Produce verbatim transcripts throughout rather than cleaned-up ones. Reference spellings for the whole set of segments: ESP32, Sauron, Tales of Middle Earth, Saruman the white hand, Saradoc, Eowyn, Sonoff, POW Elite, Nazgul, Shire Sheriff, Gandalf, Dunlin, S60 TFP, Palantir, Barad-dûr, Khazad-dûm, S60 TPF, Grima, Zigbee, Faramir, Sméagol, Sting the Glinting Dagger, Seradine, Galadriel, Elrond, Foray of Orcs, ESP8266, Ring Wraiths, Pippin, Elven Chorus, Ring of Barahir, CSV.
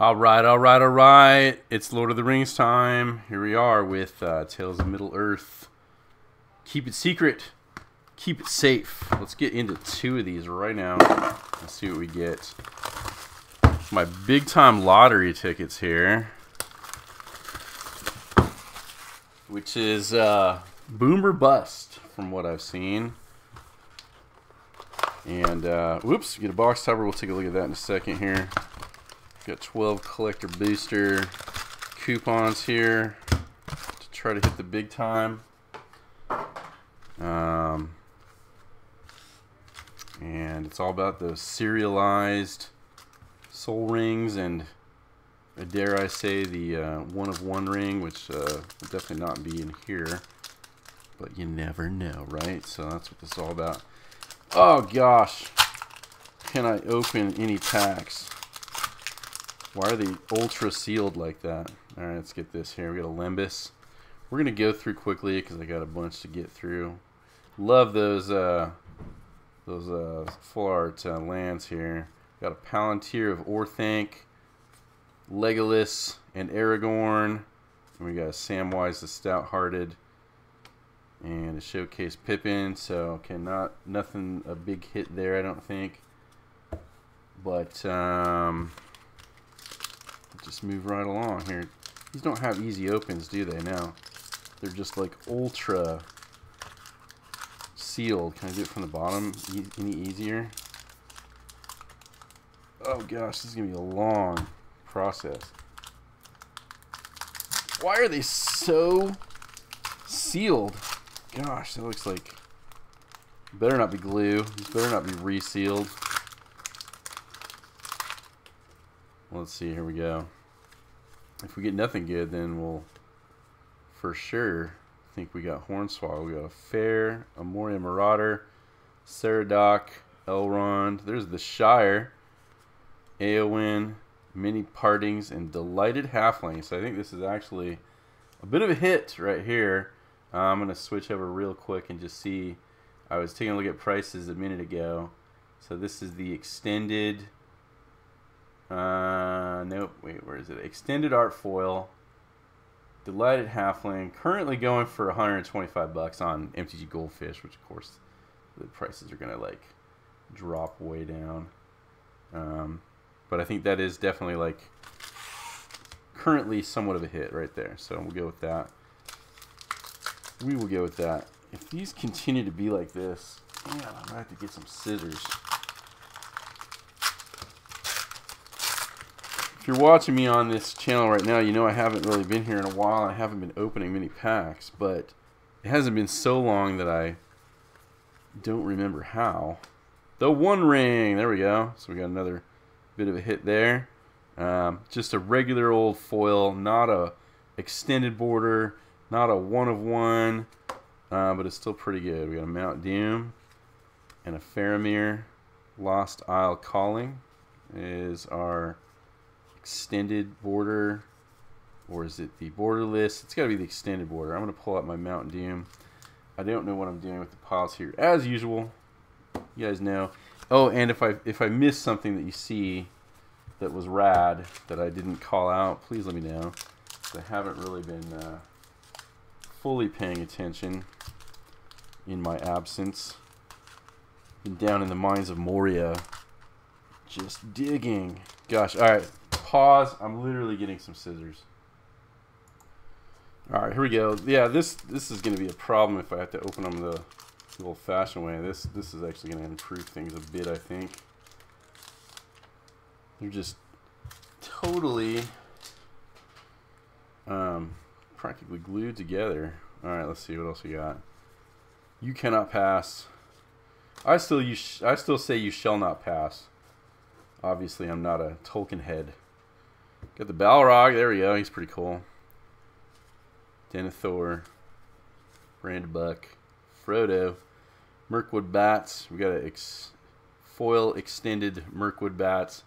All right, all right, all right. It's Lord of the Rings time. Here we are with uh, Tales of Middle Earth. Keep it secret. Keep it safe. Let's get into two of these right now. Let's see what we get. My big-time lottery tickets here. Which is uh, boom or bust, from what I've seen. And, uh, whoops, get a box topper. We'll take a look at that in a second here. Got twelve collector booster coupons here to try to hit the big time. Um, and it's all about those serialized soul rings and, uh, dare I say, the uh, one of one ring, which uh, will definitely not be in here. But you never know, right? So that's what this is all about. Oh, gosh. Can I open any packs? Why are they ultra sealed like that? All right, let's get this here. We got a Limbus. We're gonna go through quickly because I got a bunch to get through. Love those uh, those uh, full art uh, lands here. Got a Palantir of Orthanc, Legolas and Aragorn, and we got a Samwise the Stouthearted, and a Showcase Pippin. So okay, not nothing a big hit there, I don't think. But um. Just move right along here. These don't have easy opens, do they? No. They're just like ultra sealed. Can I do it from the bottom e any easier? Oh gosh, this is going to be a long process. Why are they so sealed? Gosh, that looks like... Better not be glue. This better not be resealed. Let's see, here we go. If we get nothing good, then we'll for sure think we got Hornswoggle. We got a Fair, a Moria Marauder, Saradoc, Elrond. There's the Shire, Eowyn, Many Partings, and Delighted Halfling. So I think this is actually a bit of a hit right here. Uh, I'm going to switch over real quick and just see. I was taking a look at prices a minute ago. So this is the extended... Uh, nope, wait, where is it? Extended Art Foil, Delighted Halfling, currently going for one hundred twenty-five bucks on M T G Goldfish, which of course the prices are going to like drop way down. Um, but I think that is definitely like currently somewhat of a hit right there. So we'll go with that. We will go with that. If these continue to be like this, man, I might have to get some scissors. If you're watching me on this channel right now, you know I haven't really been here in a while. I haven't been opening many packs, but it hasn't been so long that I don't remember how. The One Ring, there we go. So we got another bit of a hit there. Um, just a regular old foil, not a extended border, not a one of one, uh, but it's still pretty good. We got a Mount Doom and a Faramir. Lost Isle Calling is our extended border, or is it the borderless? It's got to be the extended border. I'm going to pull out my Mount Doom. I don't know what I'm doing with the piles here, as usual. You guys know. Oh, and if I if I miss something that you see that was rad that I didn't call out, please let me know. I haven't really been uh, fully paying attention in my absence. Been down in the Mines of Moria, just digging. Gosh, all right. Pause. I'm literally getting some scissors. All right, here we go. Yeah, this this is going to be a problem if I have to open them the, the old-fashioned way. This this is actually going to improve things a bit, I think. They're just totally, um, practically glued together. All right, let's see what else we got. You cannot pass. I still you sh I still say you shall not pass. Obviously, I'm not a Tolkien head. Got the Balrog. There we go. He's pretty cool. Denethor. Brandybuck. Frodo. Mirkwood Bats. We got a ex foil extended Mirkwood Bats.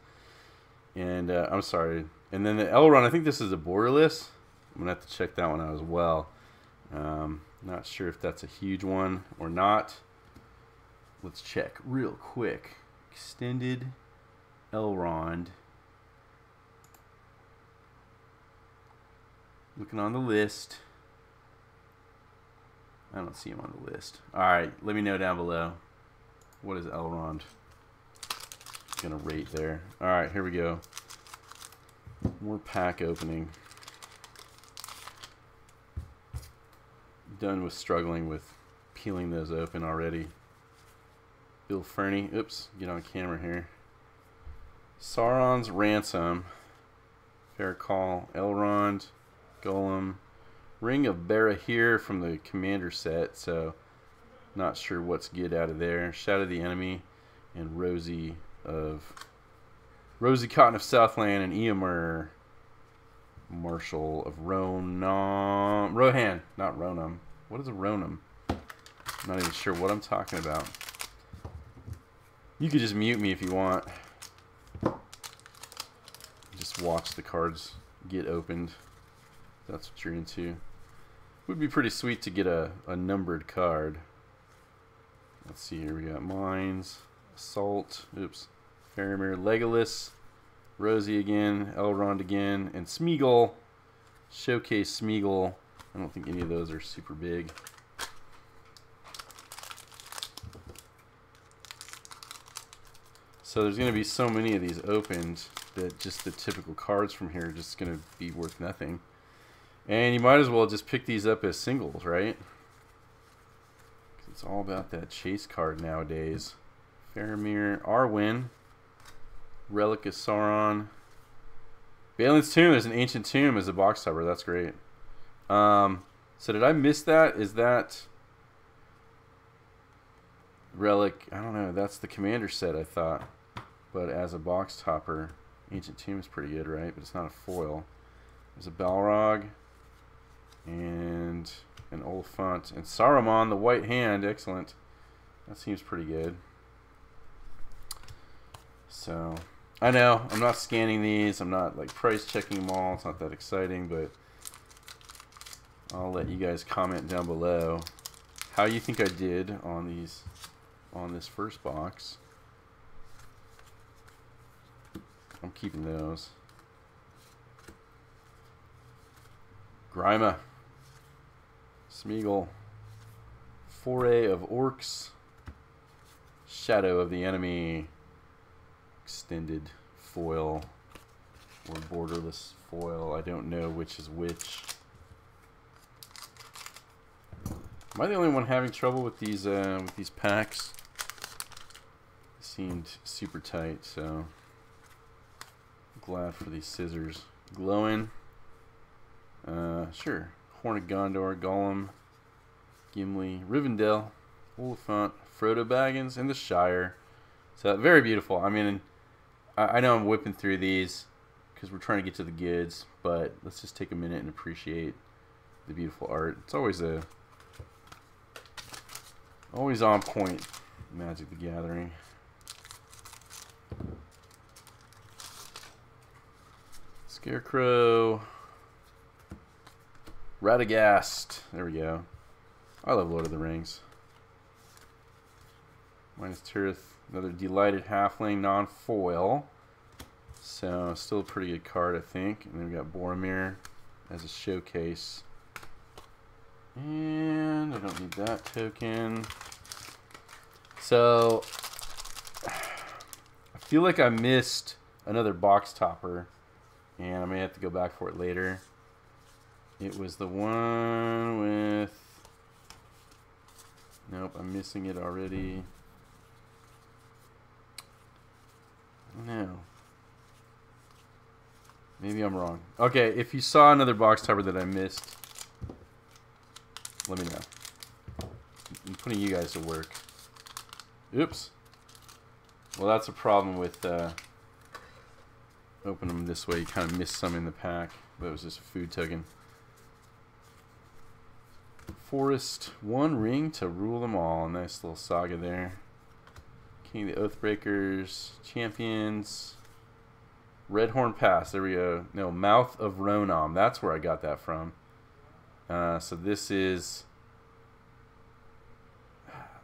And uh, I'm sorry. And then the Elrond. I think this is a borderless. I'm going to have to check that one out as well. Um, not sure if that's a huge one or not. Let's check real quick. Extended Elrond. Looking on the list. I don't see him on the list. Alright, let me know down below. What is Elrond gonna rate there? Alright, here we go. More pack opening. Done with struggling with peeling those open already. Bill Fernie. Oops, get on camera here. Sauron's Ransom. Fair Call. Elrond. Gollum. Ring of Barahir from the Commander set, so not sure what's good out of there. Shadow of the Enemy and Rosie of Rosie Cotton of Southland and Eomer. Marshal of Ronom. Rohan, not Ronom. What is a Ronom? I'm not even sure what I'm talking about. You could just mute me if you want. Just watch the cards get opened. That's what you're into. Would be pretty sweet to get a, a numbered card. Let's see here. We got Mines, Assault, oops, Faramir, Legolas, Rosie again, Elrond again, and Sméagol. Showcase Sméagol. I don't think any of those are super big. So there's going to be so many of these opened that just the typical cards from here are just going to be worth nothing. And you might as well just pick these up as singles, right? It's all about that chase card nowadays. Faramir, Arwen, Relic of Sauron, Balin's Tomb. There's an Ancient Tomb as a box cover. That's great. Um, so did I miss that? Is that Relic? I don't know. That's the Commander set, I thought. But as a box topper, Ancient Tomb is pretty good, right? But it's not a foil. There's a Balrog and an Oliphant and Saruman the white hand. Excellent. That seems pretty good. So I know I'm not scanning these. I'm not like price checking them all. It's not that exciting, but I'll let you guys comment down below how you think I did on these on this first box. I'm keeping those. Grima, Sméagol, Foray of Orcs, Shadow of the Enemy, extended foil or borderless foil. I don't know which is which. Am I the only one having trouble with these uh, with these packs? They seemed super tight, so glad for these scissors. Glowing. Uh, sure. Horn of Gondor, Gollum, Gimli, Rivendell, Oliphant, Frodo Baggins, and the Shire. So, very beautiful. I mean, I know I'm whipping through these because we're trying to get to the goods, but let's just take a minute and appreciate the beautiful art. It's always a... always on point, Magic the Gathering. Scarecrow... Radagast. There we go. I love Lord of the Rings. Minus Tirith. Another Delighted Halfling, non-foil. So, still a pretty good card, I think. And then we got Boromir as a showcase. And I don't need that token. So, I feel like I missed another box topper. And I may have to go back for it later. It was the one with... Nope, I'm missing it already. No. Maybe I'm wrong. Okay, if you saw another box topper that I missed, let me know. I'm putting you guys to work. Oops. Well, that's a problem with... Uh, open them this way. You kind of miss some in the pack. That was just a food token. Forest, one ring to rule them all. Nice little saga there. King of the Oathbreakers, Champions, Redhorn Pass. There we go. No, Mouth of Ronom. That's where I got that from. Uh, so this is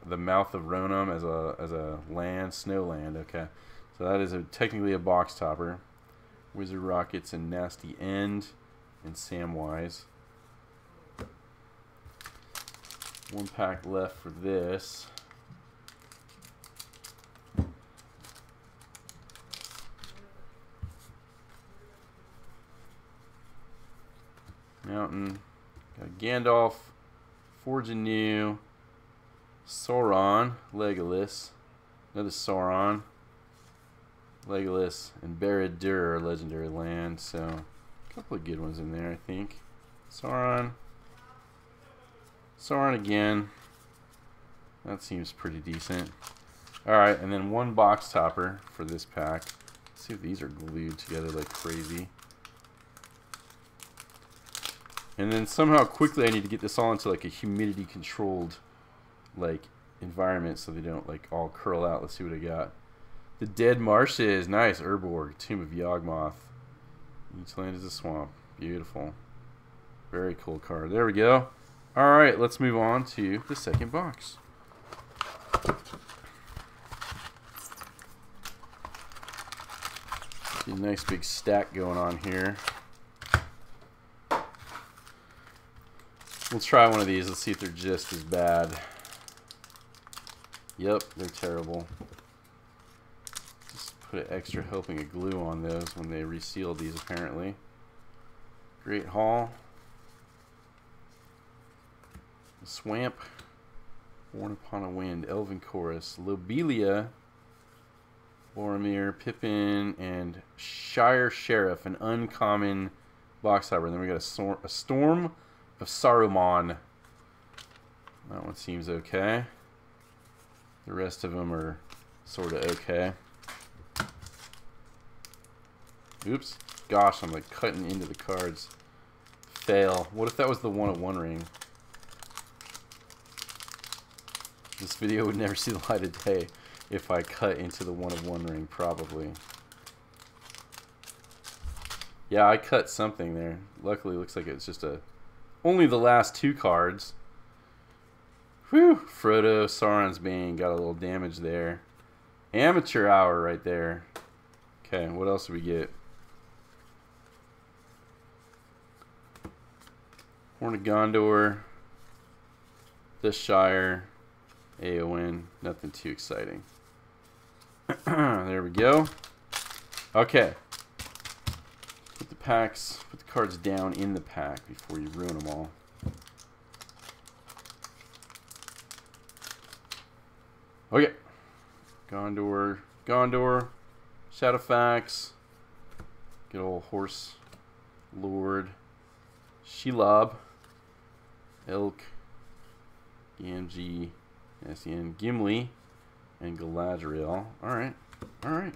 the Mouth of Ronom as a as a land, snow land. Okay, so that is a, technically a box topper. Wizard Rockets and Nasty End. and Samwise. One pack left for this. Mountain. Got Gandalf, Forge Anew, Sauron, Legolas, another Sauron, Legolas, and Barad-dûr are legendary land, so a couple of good ones in there, I think. Sauron. Sauron again. That seems pretty decent. Alright, and then one box topper for this pack. Let's see if these are glued together like crazy. And then somehow quickly I need to get this all into like a humidity controlled like environment so they don't like all curl out. Let's see what I got. The Dead Marshes, nice. Urborg, Tomb of Yawgmoth. Each land is a swamp. Beautiful. Very cool card. There we go. Alright, let's move on to the second box. See a nice big stack going on here. We'll try one of these. Let's see if they're just as bad. Yep, they're terrible. Just put an extra helping of glue on those when they reseal these, apparently. Great Hall. Swamp, Born Upon a Wind, Elven Chorus, Lobelia, Boromir, Pippin, and Shire Sheriff, an uncommon box hopper. And then we got a, sor a Storm of Saruman. That one seems okay. The rest of them are sort of okay. Oops. Gosh, I'm like cutting into the cards. Fail. What if that was the one at One Ring? This video would never see the light of day if I cut into the one of One Ring, probably. Yeah, I cut something there. Luckily, it looks like it's just a... only the last two cards. Whew! Frodo, Sauron's Bane, got a little damage there. Amateur hour right there. Okay, what else do we get? Horn of Gondor. The Shire. Eowyn, nothing too exciting. There we go. Okay. Put the packs, put the cards down in the pack before you ruin them all. Okay. Gondor, Gondor, Shadowfax, good old Horse Lord, Shelob, Elk, Gamgee, Essien, Gimli, and Galadriel. Alright, alright.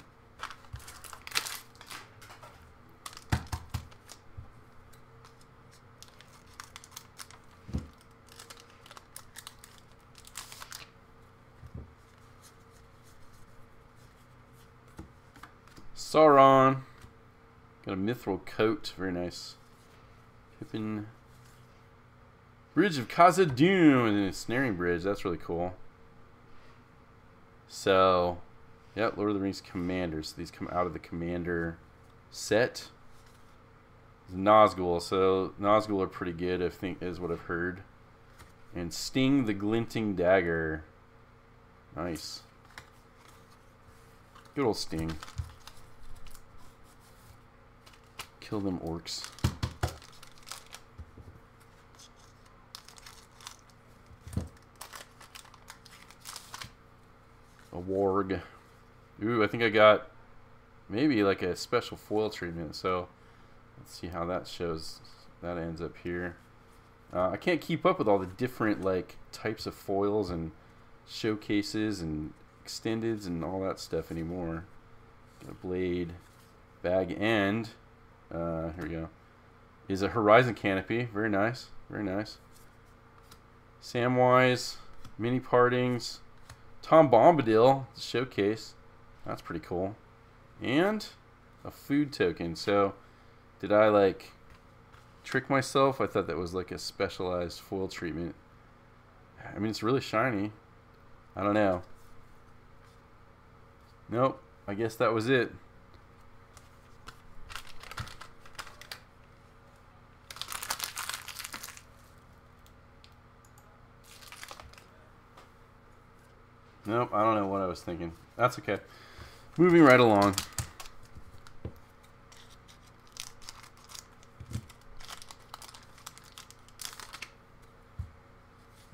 Sauron. Got a mithril coat. Very nice. Pippin. Bridge of Khazad-dûm, and then a snaring bridge. That's really cool. So, yeah, Lord of the Rings Commanders. So these come out of the Commander set. Nazgul. So Nazgul are pretty good, I think, is what I've heard. And Sting the Glinting Dagger. Nice. Good old Sting. Kill them orcs. A warg. Ooh, I think I got maybe like a special foil treatment, so let's see how that shows. That ends up here. Uh, I can't keep up with all the different like types of foils and showcases and extendeds and all that stuff anymore. Got a blade. Bag end. Uh, here we go. Is a horizon canopy. Very nice. Very nice. Samwise. Many Partings. Tom Bombadil showcase, that's pretty cool, and a food token. So did I like trick myself? I thought that was like a specialized foil treatment. I mean, it's really shiny. I don't know. Nope, I guess that was it. Nope, I don't know what I was thinking. That's okay. Moving right along.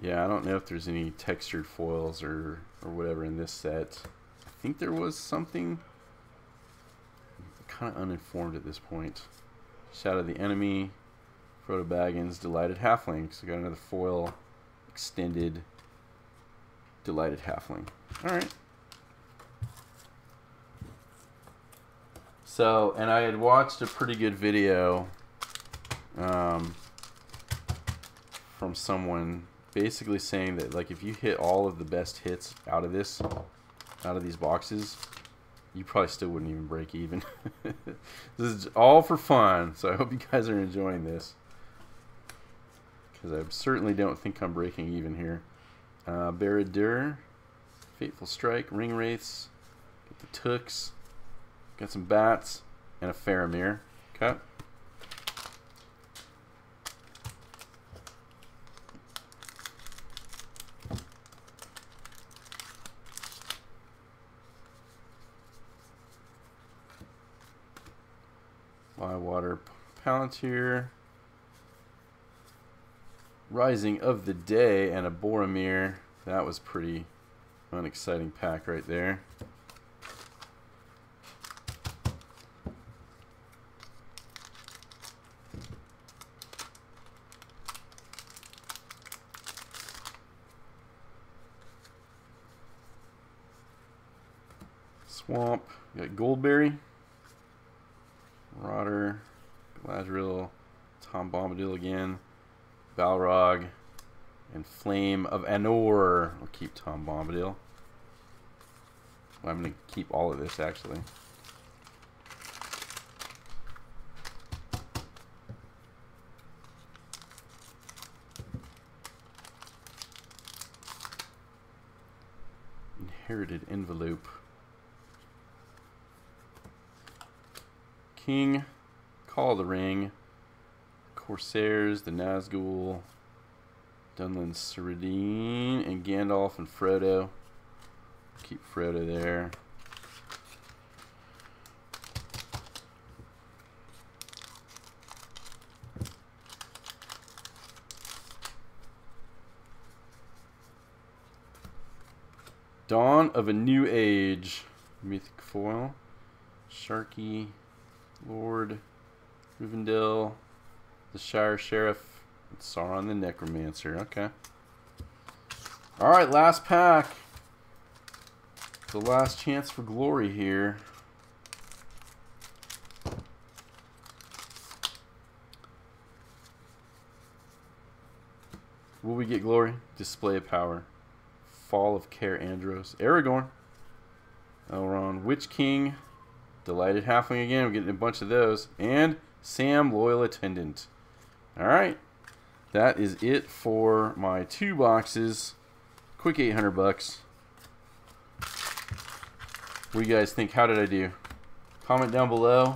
Yeah, I don't know if there's any textured foils or, or whatever in this set. I think there was something. I'm kind of uninformed at this point. Shadow of the Enemy, Frodo Baggins, Delighted Halfling. So got another foil, extended, Delighted Halfling. Alright. So, and I had watched a pretty good video um, from someone basically saying that, like, if you hit all of the best hits out of this, out of these boxes, you probably still wouldn't even break even. This is all for fun, so I hope you guys are enjoying this, because I certainly don't think I'm breaking even here. Uh, Barad-dûr, Fateful Strike, Ring Wraiths, get the Tooks, got some Bats, and a Faramir. Okay. Bywater Palantir, Rising of the Day, and a Boromir. That was pretty unexciting pack right there. Swamp, we got Goldberry, Rotter, Galadriel, Tom Bombadil again, Balrog, and Flame of Anor. I'll keep Tom Bombadil. Well, I'm going to keep all of this, actually. Inherited Envelope. King, Call of the Ring, Corsairs, the Nazgul, Dunlin Seradine, and Gandalf and Frodo. Keep Frodo there. Dawn of a New Age, Mythic Foil, Sharky, Lord, Rivendell, the Shire Sheriff, and Sauron the Necromancer. Okay. Alright, last pack. The last chance for glory here. Will we get glory? Display of Power. Fall of Care Andros. Aragorn. Elrond. Witch King. Delighted Halfling again, we're getting a bunch of those. And Sam, Loyal Attendant. Alright, that is it for my two boxes. Quick eight hundred bucks. What do you guys think? How did I do? Comment down below.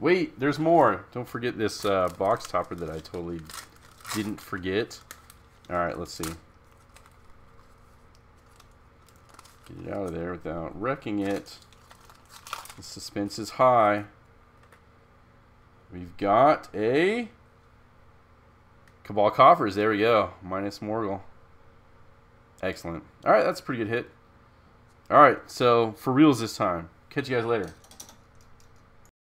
Wait, there's more. Don't forget this uh, box topper that I totally didn't forget. Alright, let's see. Get it out of there without wrecking it. The suspense is high. We've got a Cabal Coffers. There we go. Minus Morgul. Excellent. All right, that's a pretty good hit. All right, so for reals this time. Catch you guys later.